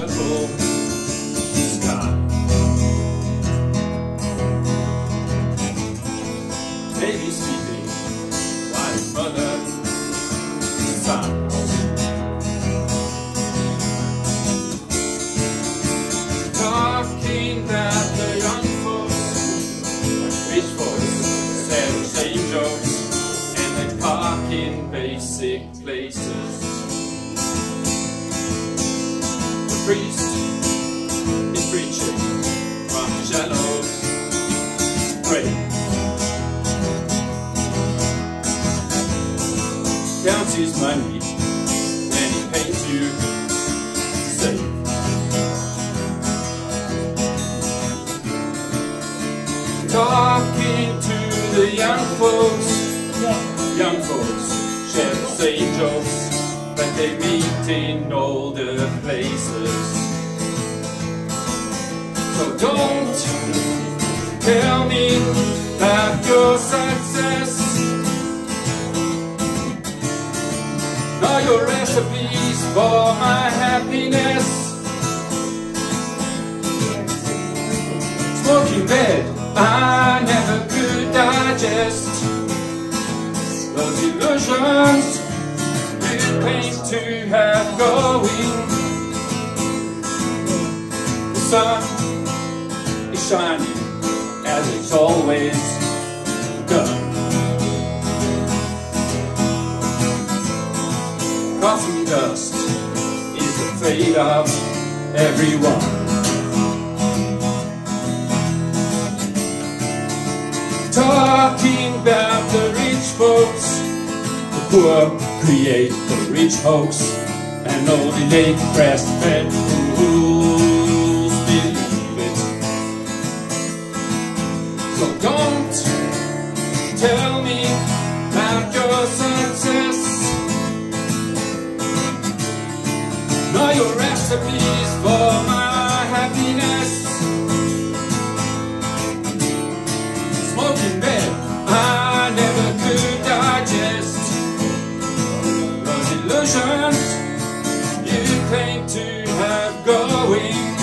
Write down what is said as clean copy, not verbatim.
purple sky. Baby sleeping right under the sun. Talking that the young folks wish for the same jokes, and they park in basic places. The priest is preaching from the shallows, pray. Counts his money and he pays you safe. Talking to the young folks, young folks share the same jokes, but they meet in older places. So don't tell me that your success nor your recipes for my happiness. Smoking bed I never could digest. Those illusions claim to have going. The sun is shining as it's always done. Coffee dust is the fate of everyone. Talking about the rich folks, the poor create the rich hoax, and only late breastfed fools believe it. So don't tell me about your success, nor your recipes for my happiness. Smoking bed I never could digest. You claim to have going.